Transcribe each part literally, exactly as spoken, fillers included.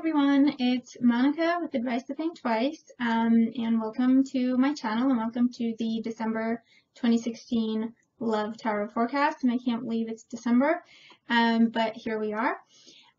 everyone, it's Monica with Advice to Think Twice, um, and welcome to my channel and welcome to the December twenty sixteen Love Tarot Forecast. And I can't believe it's December, um, but here we are.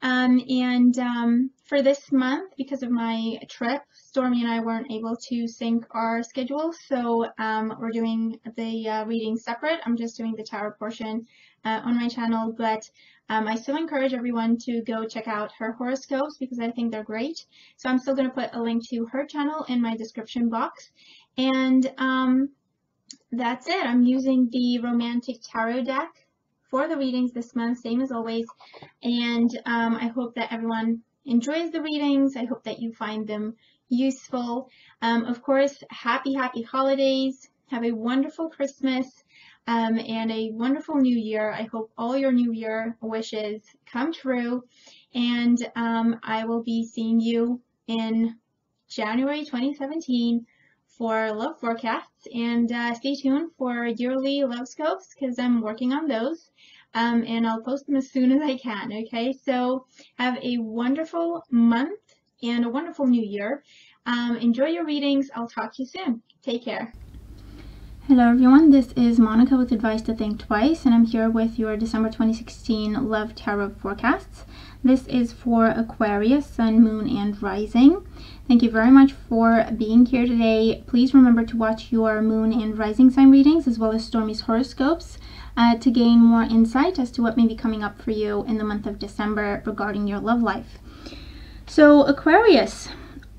Um, and um, for this month, because of my trip, Stormy and I weren't able to sync our schedule, so um, we're doing the uh, reading separate. I'm just doing the tarot portion uh, on my channel, but Um, I still encourage everyone to go check out her horoscopes because I think they're great. So I'm still going to put a link to her channel in my description box. And um, that's it. I'm using the Romantic Tarot deck for the readings this month, same as always. And um, I hope that everyone enjoys the readings. I hope that you find them useful. Um, of course, happy, happy holidays. Have a wonderful Christmas. Um, and a wonderful new year. I hope all your new year wishes come true, and um, I will be seeing you in January twenty seventeen for love forecasts, and uh, stay tuned for yearly love scopes because I'm working on those, um, and I'll post them as soon as I can. Okay, so have a wonderful month and a wonderful new year. Um, enjoy your readings. I'll talk to you soon. Take care. Hello everyone, this is Monica with Advice to Think Twice, and I'm here with your December twenty sixteen Love Tarot Forecasts. This is for Aquarius, Sun, Moon, and Rising. Thank you very much for being here today. Please remember to watch your Moon and Rising sign readings as well as Stormy's horoscopes uh, to gain more insight as to what may be coming up for you in the month of December regarding your love life. So Aquarius,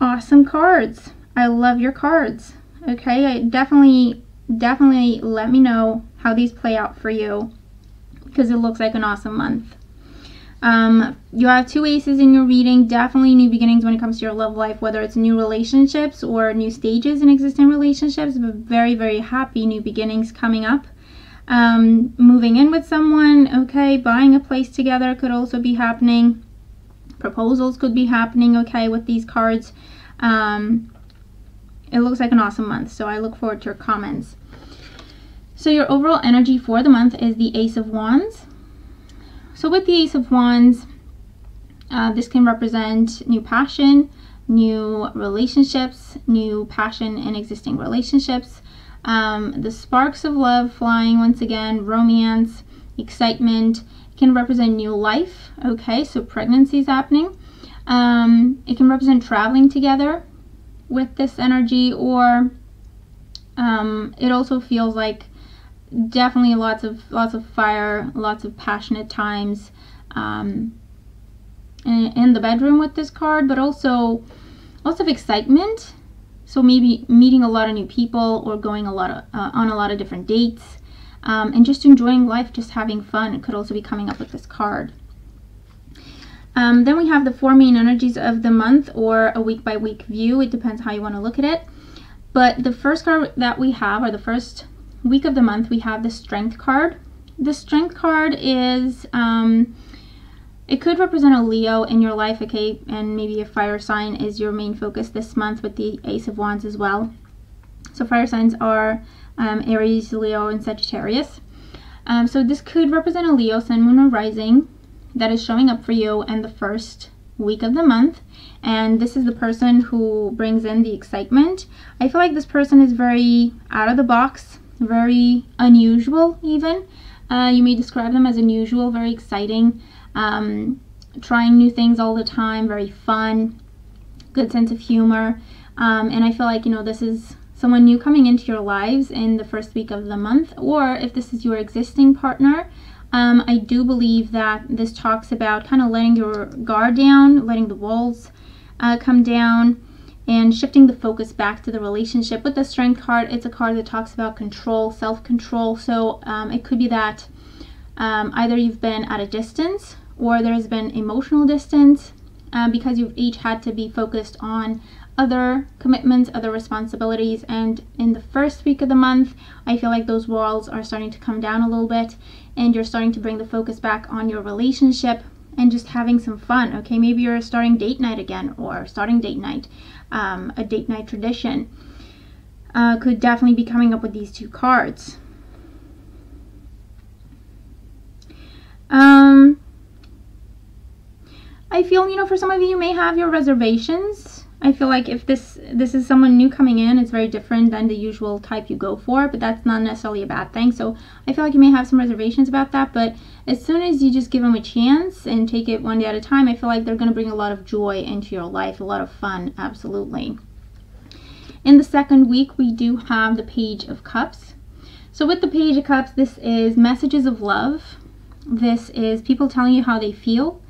awesome cards. I love your cards. Okay, I definitely... Definitely let me know how these play out for you because it looks like an awesome month. Um, you have two aces in your reading, definitely new beginnings when it comes to your love life, whether it's new relationships or new stages in existing relationships, but very, very happy new beginnings coming up. Um, moving in with someone, okay, buying a place together could also be happening. Proposals could be happening, okay, with these cards. Um, it looks like an awesome month, so I look forward to your comments. So your overall energy for the month is the Ace of Wands. So with the Ace of Wands, uh, this can represent new passion, new relationships, new passion in existing relationships, um, the sparks of love flying once again, romance, excitement. It can represent new life, okay, so pregnancy is happening. Um, it can represent traveling together with this energy, or um, it also feels like definitely lots of lots of fire, lots of passionate times um, in, in the bedroom with this card, but also lots of excitement. So maybe meeting a lot of new people or going a lot of, uh, on a lot of different dates, um, and just enjoying life, just having fun. It could also be coming up with this card. Um, then we have the four main energies of the month, or a week by week view. It depends how you want to look at it. But the first card that we have, or the first week of the month, we have the Strength card. The Strength card is, um, it could represent a Leo in your life, okay, and maybe a fire sign is your main focus this month with the Ace of Wands as well. So fire signs are um, Aries, Leo, and Sagittarius. Um, so this could represent a Leo, Sun, Moon, or Rising that is showing up for you in the first week of the month, and this is the person who brings in the excitement. I feel like this person is very out of the box, very unusual even. Uh, you may describe them as unusual, very exciting, um, trying new things all the time, very fun, good sense of humor, um, and I feel like, you know, this is someone new coming into your lives in the first week of the month, or if this is your existing partner, Um, I do believe that this talks about kind of letting your guard down, letting the walls uh, come down, and shifting the focus back to the relationship. With the Strength card, it's a card that talks about control, self-control. So um, it could be that um, either you've been at a distance, or there's been emotional distance, uh, because you've each had to be focused on other commitments, other responsibilities, and in the first week of the month, I feel like those walls are starting to come down a little bit, and you're starting to bring the focus back on your relationship and just having some fun. Okay, maybe you're starting date night again, or starting date night, um, a date night tradition. Uh, could definitely be coming up with these two cards. Um, I feel, you know, for some of you, you may have your reservations. I feel like if this this is someone new coming in, it's very different than the usual type you go for, but that's not necessarily a bad thing. So I feel like you may have some reservations about that, but as soon as you just give them a chance and take it one day at a time, I feel like they're going to bring a lot of joy into your life, a lot of fun, absolutely. In the second week, we do have the Page of Cups. So with the Page of Cups, this is messages of love. This is people telling you how they feel,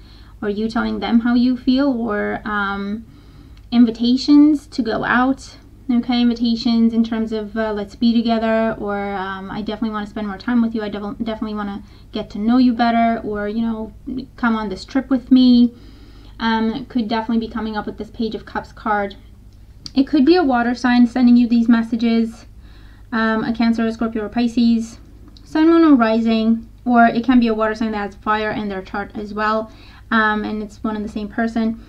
or you telling them how you feel, or um, invitations to go out, okay, invitations in terms of uh, let's be together, or um, I definitely want to spend more time with you, I def definitely want to get to know you better, or, you know, come on this trip with me. Um, could definitely be coming up with this Page of Cups card. It could be a water sign sending you these messages, um, a Cancer, a Scorpio, or Pisces, Sun, Moon, or Rising, or it can be a water sign that has fire in their chart as well. Um, and it's one and the same person.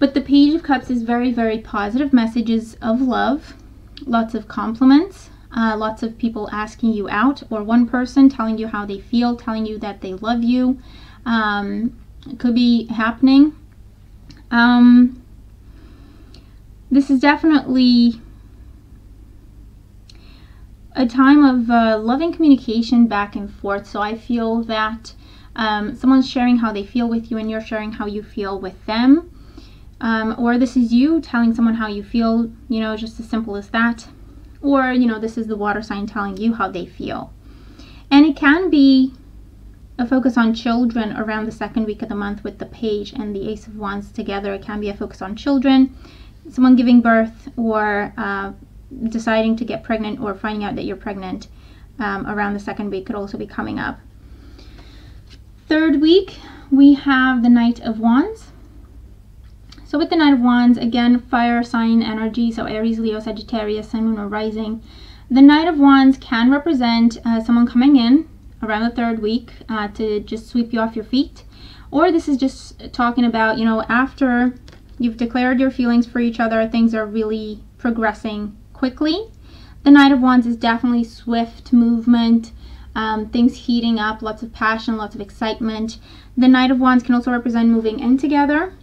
But the Page of Cups is very, very positive messages of love, lots of compliments, uh, lots of people asking you out, or one person telling you how they feel, telling you that they love you. Um, it could be happening. Um, this is definitely a time of uh, loving communication back and forth. So I feel that Um, someone's sharing how they feel with you and you're sharing how you feel with them, um, or this is you telling someone how you feel, you know, just as simple as that, or, you know, this is the water sign telling you how they feel. And it can be a focus on children around the second week of the month with the Page and the Ace of Wands together. It can be a focus on children, someone giving birth, or uh, deciding to get pregnant, or finding out that you're pregnant um, around the second week could also be coming up. Third week, we have the Knight of Wands. So with the Knight of Wands, again, fire sign energy, so Aries, Leo, Sagittarius, Sun, Moon, or Rising. The Knight of Wands can represent uh, someone coming in around the third week uh, to just sweep you off your feet. Or this is just talking about, you know, after you've declared your feelings for each other, things are really progressing quickly. The Knight of Wands is definitely swift movement. Um, things heating up, lots of passion, lots of excitement. The Knight of Wands can also represent moving in together,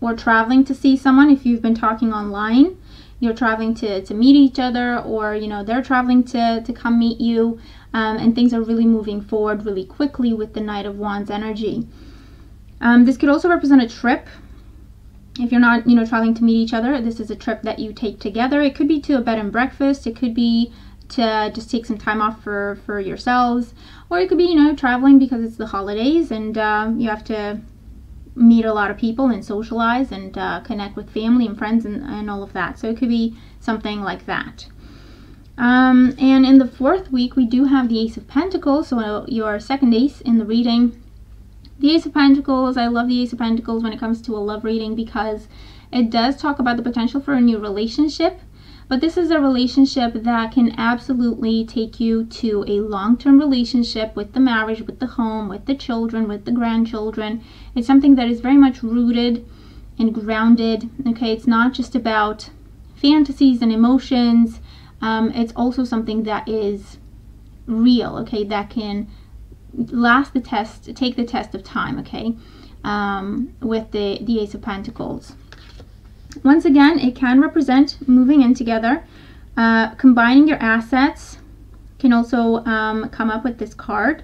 or traveling to see someone. If you've been talking online, you're traveling to, to meet each other, or, you know, they're traveling to, to come meet you, um, and things are really moving forward really quickly with the Knight of Wands energy. Um, this could also represent a trip. If you're not, you know, traveling to meet each other, this is a trip that you take together. It could be to a bed and breakfast, it could be to just take some time off for for yourselves, or it could be, you know, traveling because it's the holidays and uh, you have to meet a lot of people and socialize and uh, connect with family and friends and, and all of that. So it could be something like that. Um, and in the fourth week, we do have the Ace of Pentacles, so your second ace in the reading. The Ace of Pentacles, I love the Ace of Pentacles when it comes to a love reading, because it does talk about the potential for a new relationship. But this is a relationship that can absolutely take you to a long-term relationship with the marriage, with the home, with the children, with the grandchildren. It's something that is very much rooted and grounded, okay? It's not just about fantasies and emotions. Um, it's also something that is real, okay? That can last the test, take the test of time, okay? Um, with the, the Ace of Pentacles. Once again, it can represent moving in together, uh, combining your assets. Can also um, come up with this card.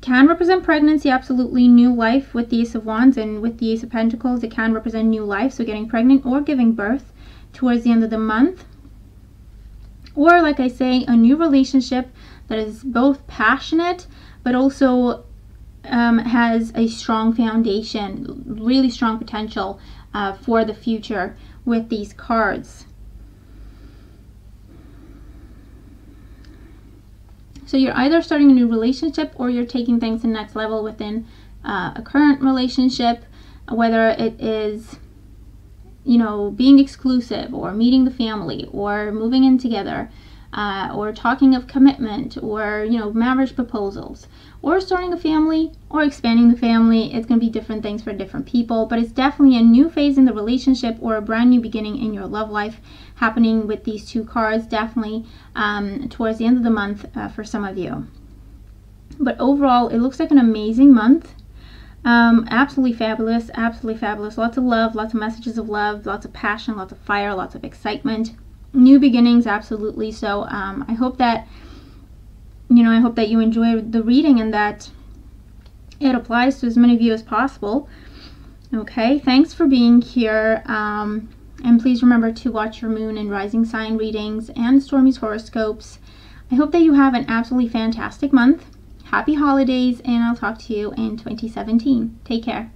Can represent pregnancy, absolutely, new life with the Ace of Wands, and with the Ace of Pentacles, it can represent new life, so getting pregnant or giving birth towards the end of the month. Or, like I say, a new relationship that is both passionate, but also um, has a strong foundation, really strong potential Uh, for the future with these cards. So you're either starting a new relationship, or you're taking things to the next level within uh, a current relationship, whether it is, you know, being exclusive, or meeting the family, or moving in together, uh, or talking of commitment, or, you know, marriage proposals, or starting a family, or expanding the family. It's going to be different things for different people, but it's definitely a new phase in the relationship, or a brand new beginning in your love life happening with these two cards, definitely um, towards the end of the month uh, for some of you. But overall, it looks like an amazing month. Um, absolutely fabulous, absolutely fabulous. Lots of love, lots of messages of love, lots of passion, lots of fire, lots of excitement. New beginnings, absolutely. So um, I hope that, you know, I hope that you enjoy the reading and that it applies to as many of you as possible. Okay, thanks for being here. Um, and please remember to watch your moon and rising sign readings and Stormy's horoscopes. I hope that you have an absolutely fantastic month. Happy holidays, and I'll talk to you in twenty seventeen. Take care.